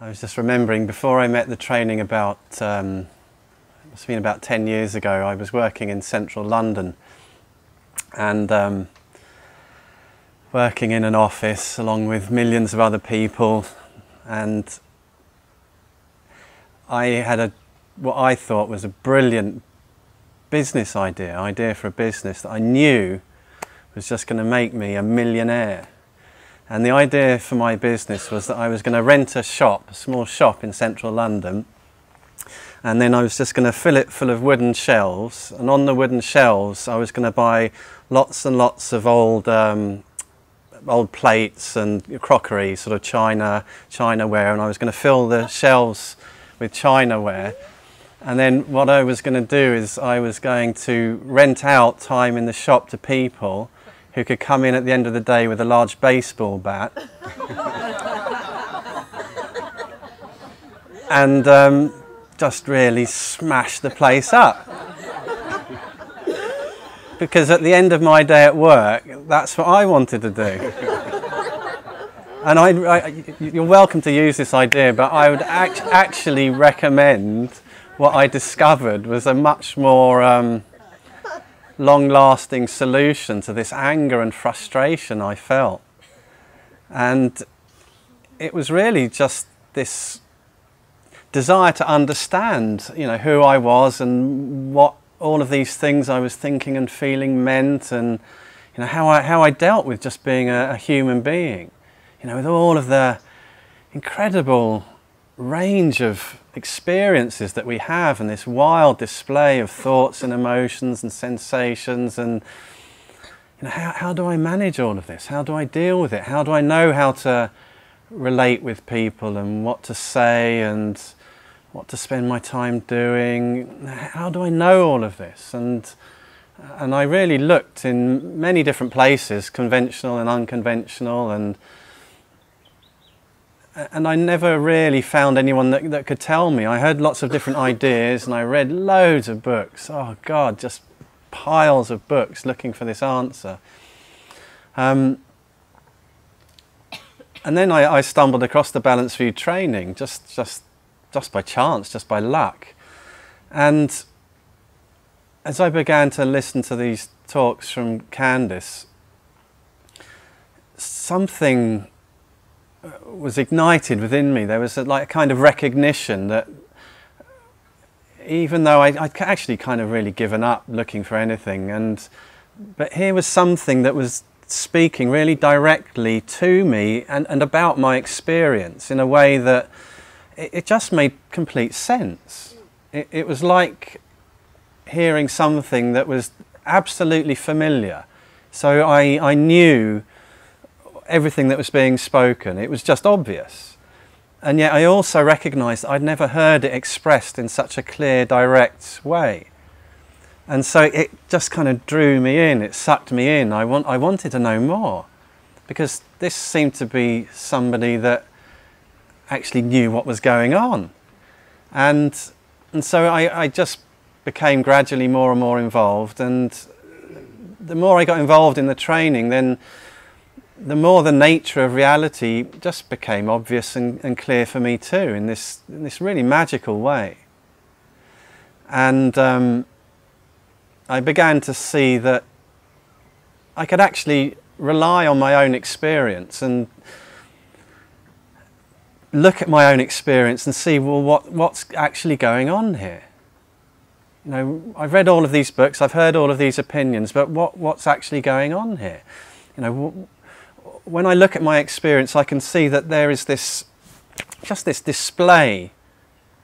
I was just remembering before I met the training about, it must have been about 10 years ago, I was working in central London and working in an office along with millions of other people, and I had what I thought was a brilliant business idea for a business that I knew was just going to make me a millionaire. And the idea for my business was that I was going to rent a small shop in central London, and then I was just going to fill it full of wooden shelves, and on the wooden shelves I was going to buy lots and lots of old plates and crockery, sort of chinaware, and I was going to fill the shelves with chinaware. And then what I was going to do is I was going to rent out time in the shop to people who could come in at the end of the day with a large baseball bat. And just really smash the place up. Because at the end of my day at work, that's what I wanted to do. And you're welcome to use this idea, but I would actually recommend what I discovered was a much more long-lasting solution to this anger and frustration I felt. And it was really just this desire to understand, you know, who I was and what all of these things I was thinking and feeling meant, and, you know, how I dealt with just being a human being, you know, with all of the incredible range of experiences that we have and this wild display of thoughts and emotions and sensations, and, you know, how do I manage all of this? How do I deal with it? How do I know how to relate with people and what to say and what to spend my time doing? How do I know all of this? And I really looked in many different places, conventional and unconventional, and I never really found anyone that could tell me. I heard lots of different ideas and I read loads of books. Oh God, just piles of books looking for this answer. And then I stumbled across the Balanced View training, just by chance, just by luck. And as I began to listen to these talks from Candice, something was ignited within me. There was a kind of recognition that even though I'd actually kind of really given up looking for anything, but here was something that was speaking really directly to me and about my experience in a way that it just made complete sense. It was like hearing something that was absolutely familiar. So I knew everything that was being spoken. It was just obvious. And yet I also recognised I'd never heard it expressed in such a clear, direct way. And so it just kind of drew me in. It sucked me in. I wanted to know more, because this seemed to be somebody that actually knew what was going on. And so I just became gradually more and more involved. And the more I got involved in the training, then the more the nature of reality just became obvious and clear for me too, in this really magical way. And I began to see that I could actually rely on my own experience and look at my own experience and see, well, what's actually going on here? You know, I've read all of these books, I've heard all of these opinions, but what's actually going on here? You know, when I look at my experience, I can see that there is just this display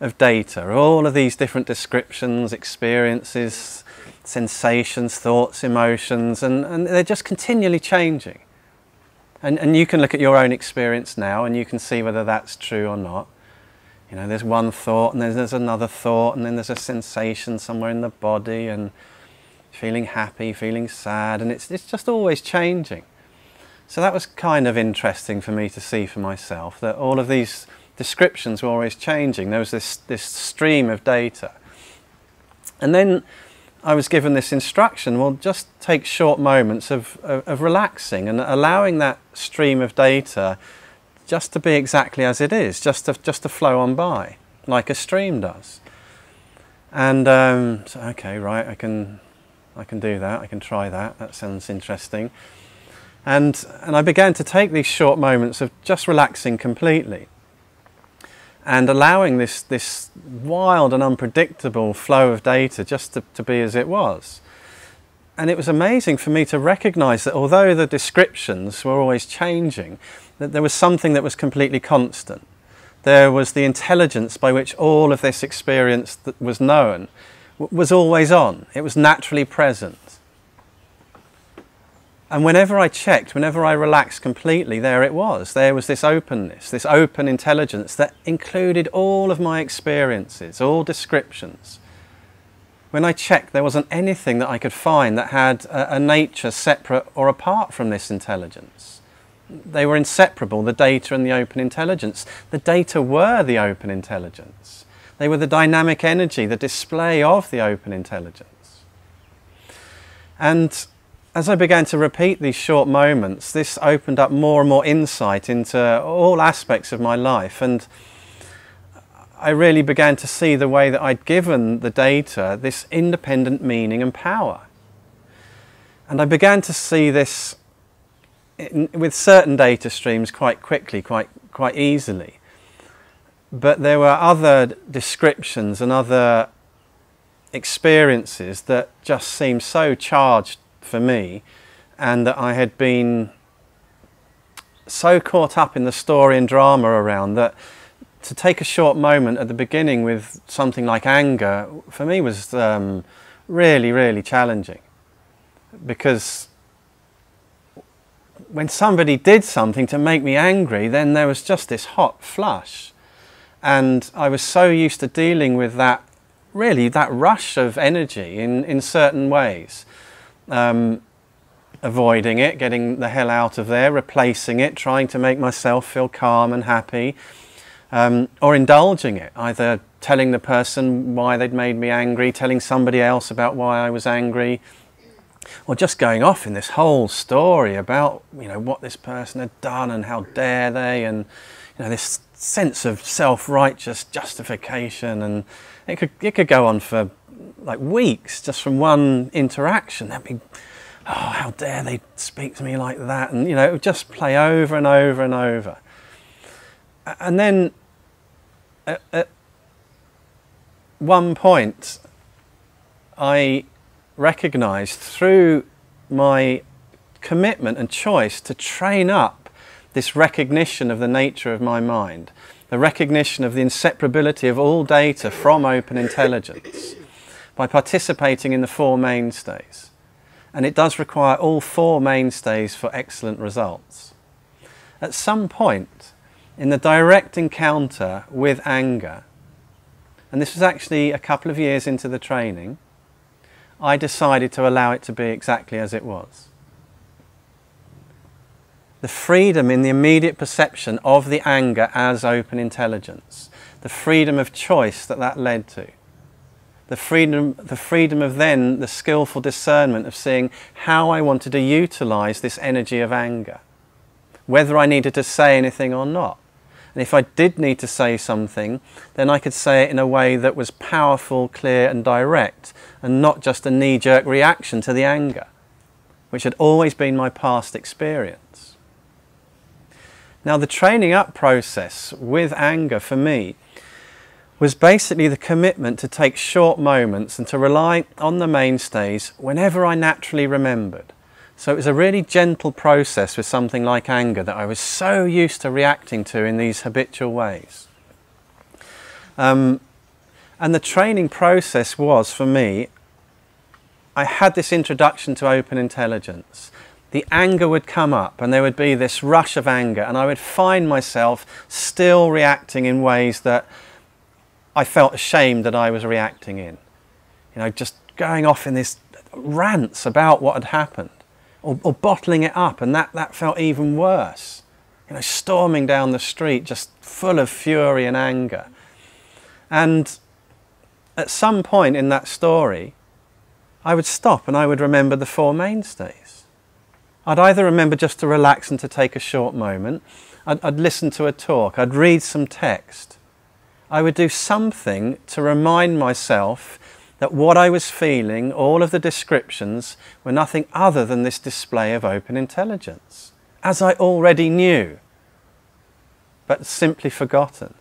of data, all of these different descriptions, experiences, sensations, thoughts, emotions, and they're just continually changing. And you can look at your own experience now and you can see whether that's true or not. You know, there's one thought and then there's another thought, and then there's a sensation somewhere in the body, and feeling happy, feeling sad, and it's just always changing. So that was kind of interesting for me to see for myself, that all of these descriptions were always changing. There was this stream of data. And then I was given this instruction, well, just take short moments of relaxing and allowing that stream of data just to be exactly as it is, just to flow on by, like a stream does. And so, okay, right, I can do that, I can try that, that sounds interesting. And I began to take these short moments of just relaxing completely and allowing this wild and unpredictable flow of data just to be as it was. And it was amazing for me to recognize that although the descriptions were always changing, that there was something that was completely constant. There was the intelligence by which all of this experience that was known was always on. It was naturally present. And whenever I checked, whenever I relaxed completely, there it was. There was this openness, this open intelligence that included all of my experiences, all descriptions. When I checked, there wasn't anything that I could find that had a nature separate or apart from this intelligence. They were inseparable, the data and the open intelligence. The data were the open intelligence. They were the dynamic energy, the display of the open intelligence. And as I began to repeat these short moments, this opened up more and more insight into all aspects of my life, and I really began to see the way that I'd given the data this independent meaning and power. And I began to see this with certain data streams quite quickly, quite easily. But there were other descriptions and other experiences that just seemed so charged for me, and that I had been so caught up in the story and drama around that to take a short moment at the beginning with something like anger for me was really challenging, because when somebody did something to make me angry, then there was just this hot flush, and I was so used to dealing with that, really that rush of energy in certain ways. Avoiding it, getting the hell out of there, replacing it, trying to make myself feel calm and happy, or indulging it, either telling the person why they'd made me angry, telling somebody else about why I was angry, or just going off in this whole story about, you know, what this person had done and how dare they, and, you know, this sense of self-righteous justification, and it could go on for like weeks, just from one interaction. That'd be, oh, how dare they speak to me like that, and, you know, it would just play over and over and over. And then at one point I recognized, through my commitment and choice to train up this recognition of the nature of my mind, the recognition of the inseparability of all data from open intelligence, by participating in the Four Mainstays. And it does require all Four Mainstays for excellent results. At some point, in the direct encounter with anger, and this was actually a couple of years into the training, I decided to allow it to be exactly as it was. The freedom in the immediate perception of the anger as open intelligence, the freedom of choice that led to, the freedom of then the skillful discernment of seeing how I wanted to utilize this energy of anger, whether I needed to say anything or not. And if I did need to say something, then I could say it in a way that was powerful, clear and direct, and not just a knee-jerk reaction to the anger, which had always been my past experience. Now, the training up process with anger for me was basically the commitment to take short moments and to rely on the mainstays whenever I naturally remembered. So it was a really gentle process with something like anger that I was so used to reacting to in these habitual ways. And the training process was, for me, I had this introduction to open intelligence. The anger would come up and there would be this rush of anger, and I would find myself still reacting in ways that I felt ashamed that I was reacting in. You know, just going off in this rants about what had happened, or bottling it up, and that felt even worse. You know, storming down the street just full of fury and anger. And at some point in that story, I would stop and I would remember the Four Mainstays. I'd either remember just to relax and to take a short moment, I'd listen to a talk, I'd read some text. I would do something to remind myself that what I was feeling, all of the descriptions, were nothing other than this display of open intelligence, as I already knew, but simply forgotten.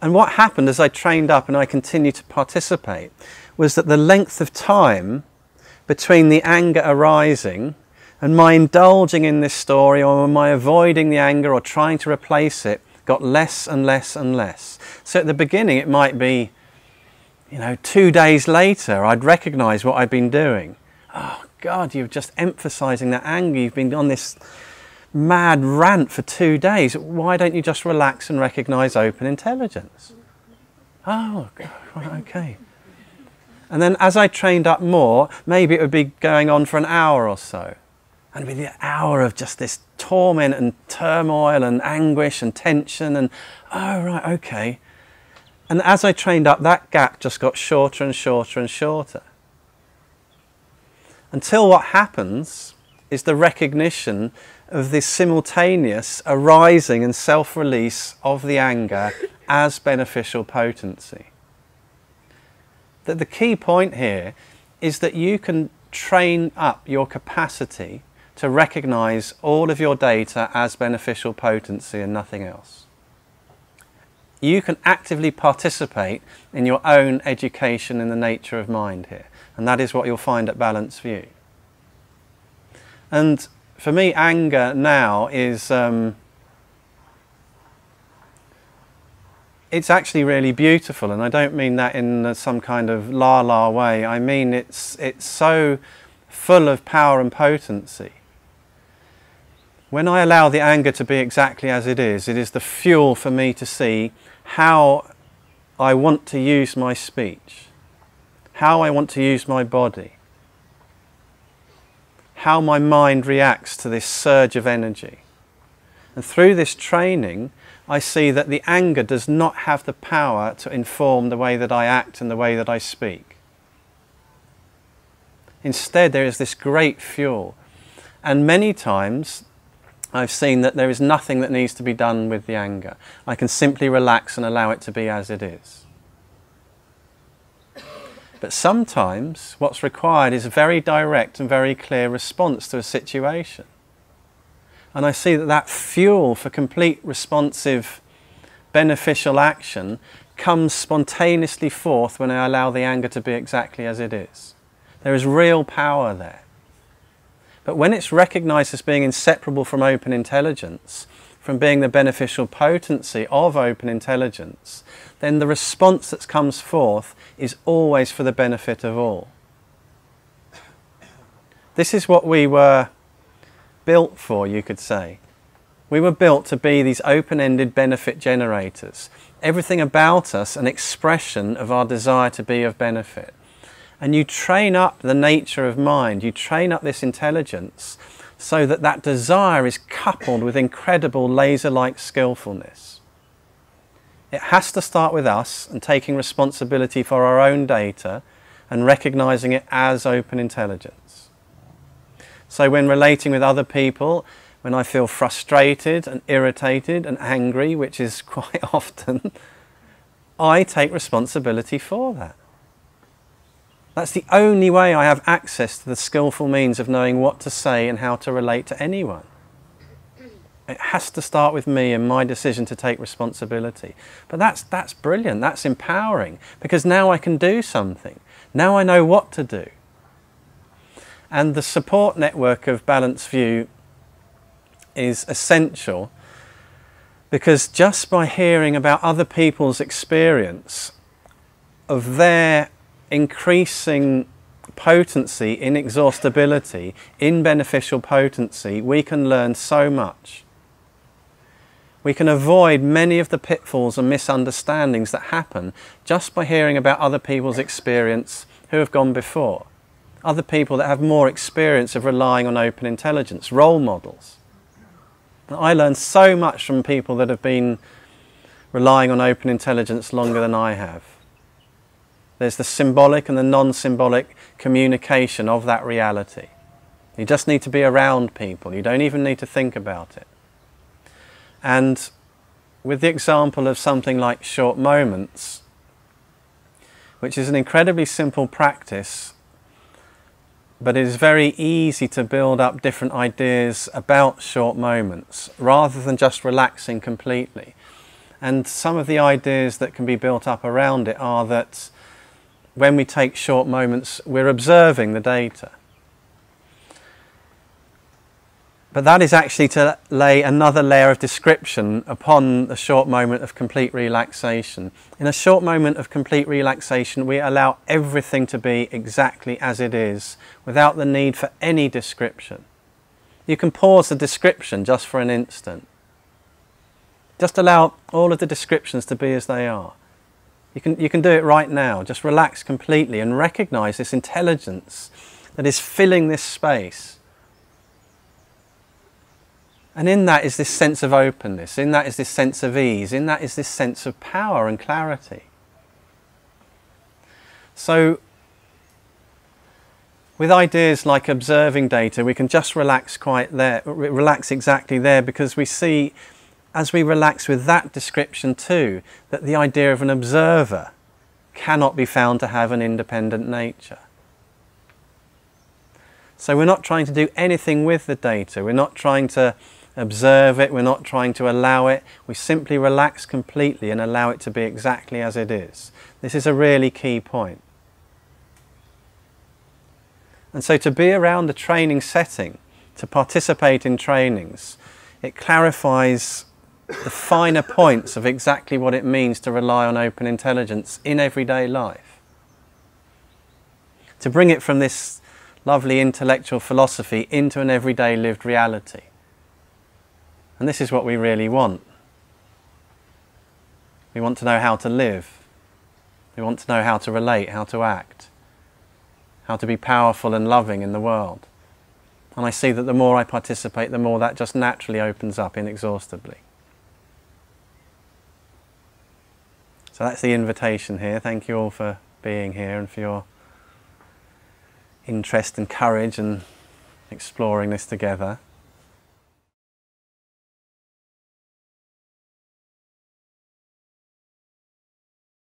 And what happened as I trained up and I continued to participate was that the length of time between the anger arising and my indulging in this story, or my avoiding the anger or trying to replace it, got less and less and less. So at the beginning it might be, 2 days later I'd recognize what I'd been doing. Oh God, you're just emphasizing that anger, you've been on this mad rant for 2 days, why don't you just relax and recognize open intelligence? Oh God, right, okay. And then as I trained up more, maybe it would be going on for an hour or so. And it would be the hour of just this torment and turmoil and anguish and tension and, oh right, okay. And as I trained up, that gap just got shorter and shorter and shorter. Until what happens is the recognition of this simultaneous arising and self-release of the anger as beneficial potency. That the key point here is that you can train up your capacity to recognize all of your data as beneficial potency and nothing else. You can actively participate in your own education in the nature of mind here, and that is what you'll find at Balanced View. And for me, anger now is, it's actually really beautiful, and I don't mean that in some kind of la-la way. I mean it's so full of power and potency. When I allow the anger to be exactly as it is the fuel for me to see how I want to use my speech, how I want to use my body, how my mind reacts to this surge of energy. And through this training, I see that the anger does not have the power to inform the way that I act and the way that I speak. Instead, there is this great fuel. And many times, I've seen that there is nothing that needs to be done with the anger. I can simply relax and allow it to be as it is. But sometimes what's required is a very direct and very clear response to a situation. And I see that that fuel for complete, responsive, beneficial action comes spontaneously forth when I allow the anger to be exactly as it is. There is real power there. But when it's recognized as being inseparable from open intelligence, from being the beneficial potency of open intelligence, then the response that comes forth is always for the benefit of all. This is what we were built for, you could say. We were built to be these open-ended benefit generators. Everything about us an expression of our desire to be of benefit. And you train up the nature of mind, you train up this intelligence so that that desire is coupled with incredible laser-like skillfulness. It has to start with us and taking responsibility for our own data and recognizing it as open intelligence. So when relating with other people, when I feel frustrated and irritated and angry, which is quite often, I take responsibility for that. That's the only way I have access to the skillful means of knowing what to say and how to relate to anyone. It has to start with me and my decision to take responsibility. But that's brilliant, that's empowering, because now I can do something. Now I know what to do. And the support network of Balanced View is essential, because just by hearing about other people's experience of their increasing potency, inexhaustibility, in beneficial potency, we can learn so much. We can avoid many of the pitfalls and misunderstandings that happen just by hearing about other people's experience who have gone before. Other people that have more experience of relying on open intelligence, role models. And I learn so much from people that have been relying on open intelligence longer than I have. There's the symbolic and the non-symbolic communication of that reality. You just need to be around people. You don't even need to think about it. And with the example of something like short moments, which is an incredibly simple practice, but it is very easy to build up different ideas about short moments rather than just relaxing completely. And some of the ideas that can be built up around it are that when we take short moments, we're observing the data. But that is actually to lay another layer of description upon the short moment of complete relaxation. In a short moment of complete relaxation, we allow everything to be exactly as it is, without the need for any description. You can pause the description just for an instant. Just allow all of the descriptions to be as they are. You can do it right now. Just relax completely and recognize this intelligence that is filling this space. And in that is this sense of openness, in that is this sense of ease, in that is this sense of power and clarity. So, with ideas like observing data, we can just relax exactly there, because we see, as we relax with that description too, that the idea of an observer cannot be found to have an independent nature. So we're not trying to do anything with the data, we're not trying to observe it, we're not trying to allow it, we simply relax completely and allow it to be exactly as it is. This is a really key point. And so to be around a training setting, to participate in trainings, it clarifies the finer points of exactly what it means to rely on open intelligence in everyday life. To bring it from this lovely intellectual philosophy into an everyday lived reality. And this is what we really want. We want to know how to live. We want to know how to relate, how to act, how to be powerful and loving in the world. And I see that the more I participate, the more that just naturally opens up inexhaustibly. So that's the invitation here. Thank you all for being here and for your interest and courage in exploring this together.